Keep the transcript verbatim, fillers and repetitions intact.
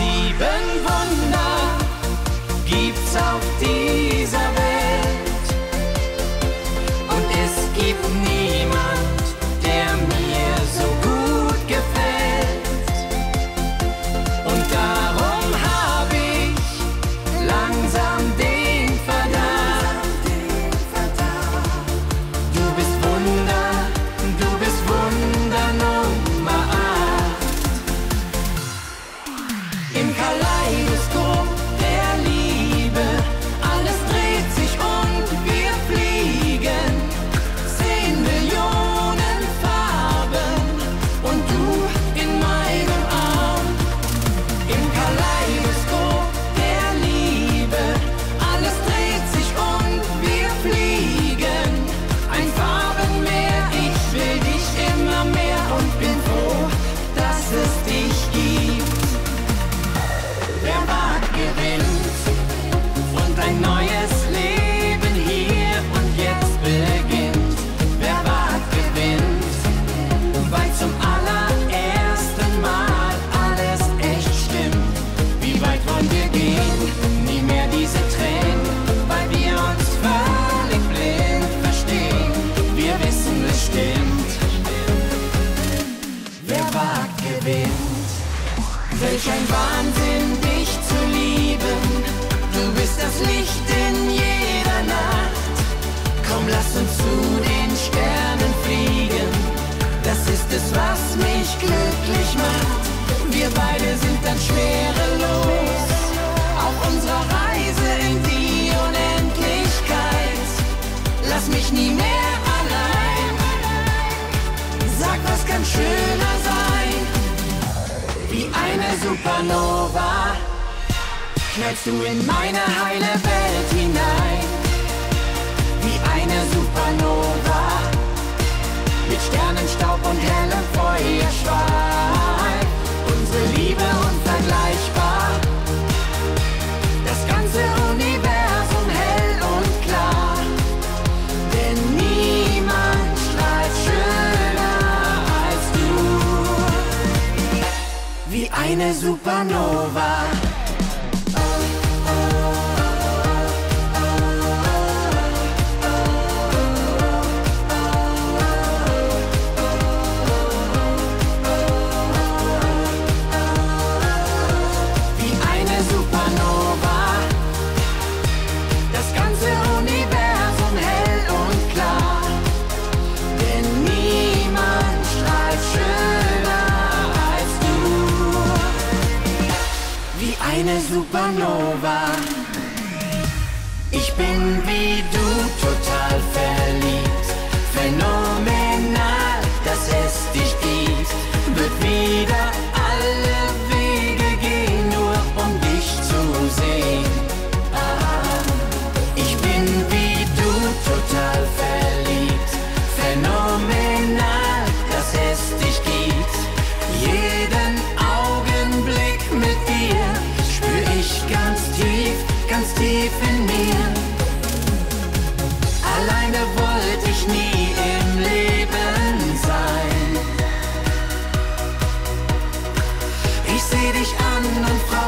Sieben Wunder gibt's auf dieser Welt und es gibt niemand, der mir so gut gefällt. Und darum hab ich langsam den Verdacht, du bist Wunder, du bist Wunder Nummer acht. Im Kaleidoskop der Liebe, alles dreht sich und wir fliegen. Zehn Millionen Farben und du in meinem Arm. Im Kaleidoskop der Liebe, alles dreht sich und wir fliegen. Ein Farbenmeer, ich will dich immer mehr und bin froh, dass es dich gibt. Wer wagt, gewinnt und ein neues Leben hier und jetzt beginnt. Wer wagt, gewinnt, weil zum allerersten Mal alles echt stimmt. Wie weit wollen wir gehen? Nie mehr diese Tränen, weil wir uns völlig blind verstehen. Wir wissen, es stimmt. Wer wagt, gewinnt. Welch ein Wahnsinn, dich zu lieben. Du bist das Licht in jeder Nacht. Komm, lass uns zu den Sternen fliegen. Das ist es, was mich glücklich macht. Wir beide sind dann schwerelos auf unserer Reise in die Unendlichkeit. Lass mich nie mehr allein. Sag, was kann schöner sein? Wie eine Supernova knallst du in meine heile Welt hinein. Wie eine Supernova mit Sternenstaub und hellem Feuerschweif. Unsere Liebe unvergleichbar, das ganze Universum hell und klar. Denn niemand strahlt schöner als du. Wie eine Supernova. Eine Supernova. Ich bin wie du total verliebt. Phänomenal, dass es dich gibt. Wird wieder alle Wege gehen, nur um dich zu sehen. Ich bin wie du total verliebt. Phänomenal, dass es dich gibt. Jeden Augenblick mit dir. Ganz tief, ganz tief in mir. Alleine wollte ich nie im Leben sein. Ich seh dich an und frag